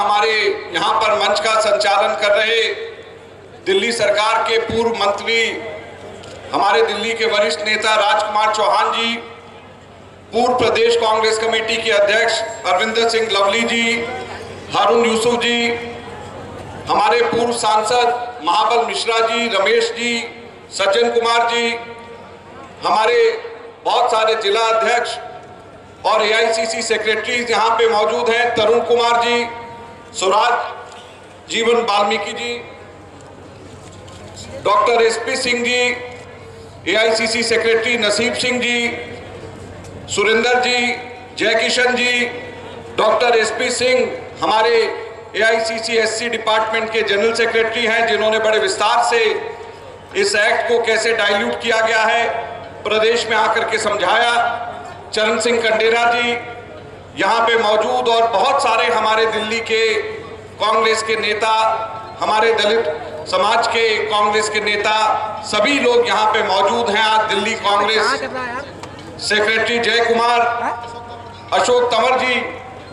हमारे यहाँ पर मंच का संचालन कर रहे दिल्ली सरकार के पूर्व मंत्री, हमारे दिल्ली के वरिष्ठ नेता राजकुमार चौहान जी, पूर्व प्रदेश कांग्रेस कमेटी के अध्यक्ष अरविंद सिंह लवली जी, हारून यूसुफ़ जी, हमारे पूर्व सांसद महाबल मिश्रा जी, रमेश जी, सज्जन कुमार जी, हमारे बहुत सारे जिला अध्यक्ष और एआईसीसी सेक्रेटरी यहाँ पे मौजूद हैं, तरुण Kumar ji, Suraj Jeevan Valmiki ji, doctor SP Singh ji, AICC secretary Naseeb Singh ji, Surender ji, Jaikishan ji, doctor SP Singh हमारे एआईसीसी एससी डिपार्टमेंट के जनरल सेक्रेटरी हैं, जिन्होंने बड़े विस्तार से इस एक्ट को कैसे डाइल्यूट किया गया है प्रदेश में आकर के समझाया, चरण सिंह कंडेरा जी यहाँ पे मौजूद, और बहुत सारे हमारे दिल्ली के कांग्रेस के नेता, हमारे दलित समाज के कांग्रेस के नेता, सभी लोग यहाँ पे मौजूद हैं। आज दिल्ली कांग्रेस सेक्रेटरी जय कुमार अशोक तंवर जी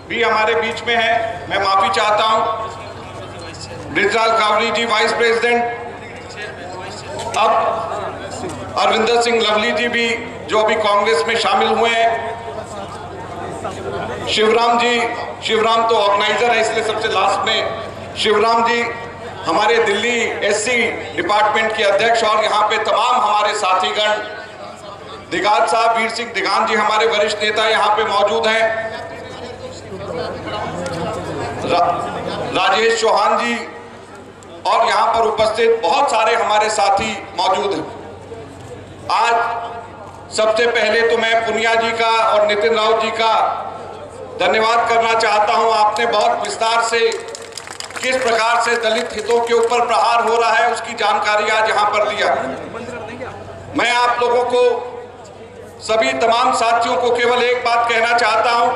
भी हमारे बीच में हैं, मैं माफी चाहता हूँ, ब्रिजलाल कावली जी वाइस प्रेसिडेंट, अब अरविंद सिंह लवली जी भी जो अभी कांग्रेस में शामिल हुए हैं, शिवराम जी, शिवराम तो ऑर्गेनाइजर है इसलिए सबसे लास्ट में, शिवराम जी हमारे दिल्ली एससी डिपार्टमेंट के अध्यक्ष, और यहाँ पे तमाम हमारे साथीगण, दिगात साहब वीर सिंह दिगान जी हमारे वरिष्ठ नेता यहाँ पे मौजूद हैं, राजेश चौहान जी, और यहाँ पर उपस्थित बहुत सारे हमारे साथी मौजूद हैं। आज सबसे पहले तो मैं पुनिया जी का और नितिन राव जी का धन्यवाद करना चाहता हूं। आपने बहुत विस्तार से किस प्रकार से दलित हितों के ऊपर प्रहार हो रहा है उसकी जानकारी आज यहां पर दिया। मैं आप लोगों को, सभी तमाम साथियों को केवल एक बात कहना चाहता हूं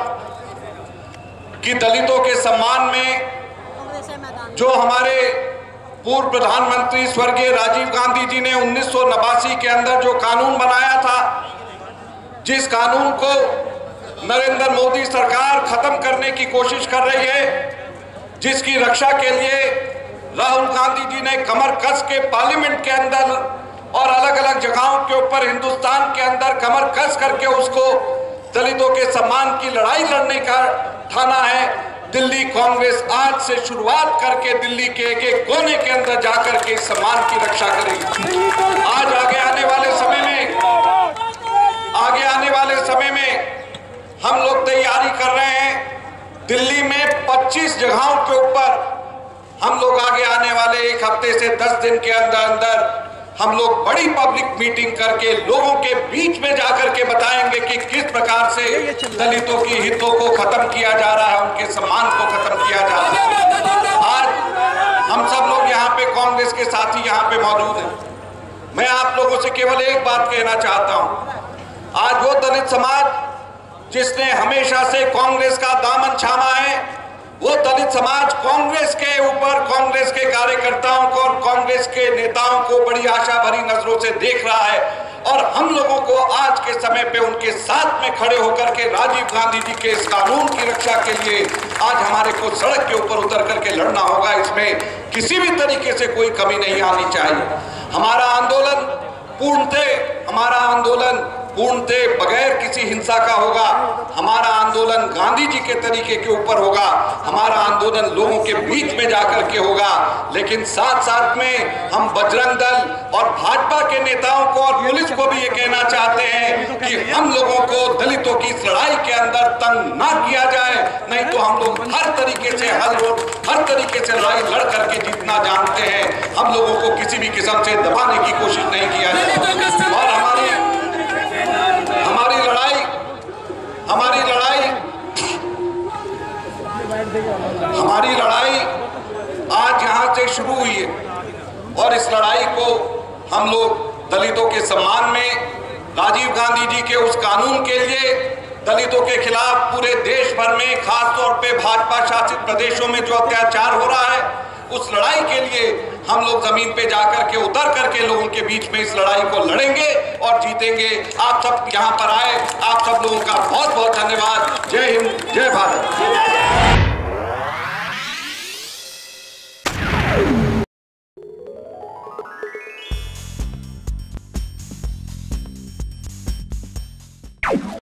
कि दलितों के सम्मान में जो हमारे पूर्व प्रधानमंत्री स्वर्गीय राजीव गांधी जी ने 1989 के अंदर जो कानून बनाया था, जिस कानून को नरेंद्र मोदी सरकार खत्म करने की कोशिश कर रही है, जिसकी रक्षा के लिए राहुल गांधी जी ने कमर कस के पार्लियामेंट के अंदर और अलग अलग जगहों के ऊपर हिंदुस्तान के अंदर कमर कस करके उसको दलितों के सम्मान की लड़ाई लड़ने का ठाना है। दिल्ली कांग्रेस आज से शुरुआत करके दिल्ली के एक एक कोने के अंदर जाकर के सम्मान की रक्षा करेगी। आज आगे आने वाले समय में हम लोग तैयारी कर रहे हैं। दिल्ली में 25 जगहों के ऊपर हम लोग आगे आने वाले एक हफ्ते से 10 दिन के अंदर हम लोग बड़ी पब्लिक मीटिंग करके लोगों के बीच में जाकर के बताएंगे कि किस प्रकार से दलितों की हितों को खत्म किया जा रहा है, उनके सम्मान को खत्म किया जा रहा है। आज हम सब लोग यहाँ पे कांग्रेस के साथी यहाँ पे मौजूद हैं। मैं आप लोगों से केवल एक बात कहना चाहता हूँ, आज वो दलित समाज जिसने हमेशा से कांग्रेस का दामन छामा है, वो दलित समाज कांग्रेस के ऊपर, कांग्रेस के कार्यकर्ताओं को और कांग्रेस के नेताओं को बड़ी आशा भरी नजरों से देख रहा है, और हम लोगों को आज के समय पे उनके साथ में खड़े होकर के राजीव गांधी जी के इस कानून की रक्षा के लिए आज हमारे को सड़क के ऊपर उतर करके लड़ना होगा। इसमें किसी भी तरीके से कोई कमी नहीं आनी चाहिए। हमारा आंदोलन पूर्णतः बगैर किसी हिंसा का होगा। हमारा आंदोलन गांधी जी के तरीके के ऊपर होगा। हमारा आंदोलन लोगों के बीच में जाकर के होगा, लेकिन साथ साथ में हम बजरंग दल और भाजपा के नेताओं को और पुलिस को भी ये कहना चाहते हैं कि हम लोगों को दलितों की इस लड़ाई के अंदर तंग ना किया जाए, नहीं तो हम लोग हर तरीके से लड़ाई लड़ करके जीतना जानते हैं। हम लोगों को किसी भी किस्म से दबाने की कोशिश नहीं किया जाए, और हमारी लड़ाई आज यहाँ से शुरू हुई है, और इस लड़ाई को हम लोग दलितों के सम्मान में, राजीव गांधी जी के उस कानून के लिए, दलितों के खिलाफ पूरे देश भर में, खासतौर पे भाजपा शासित प्रदेशों में जो अत्याचार हो रहा है, उस लड़ाई के लिए हम लोग जमीन पे जाकर के उतर करके लोगों के बीच में इस लड़ाई को लड़ेंगे और जीतेंगे। आप सब यहाँ पर आए, आप सब लोगों का बहुत बहुत धन्यवाद। जय हिंद, जय भारत।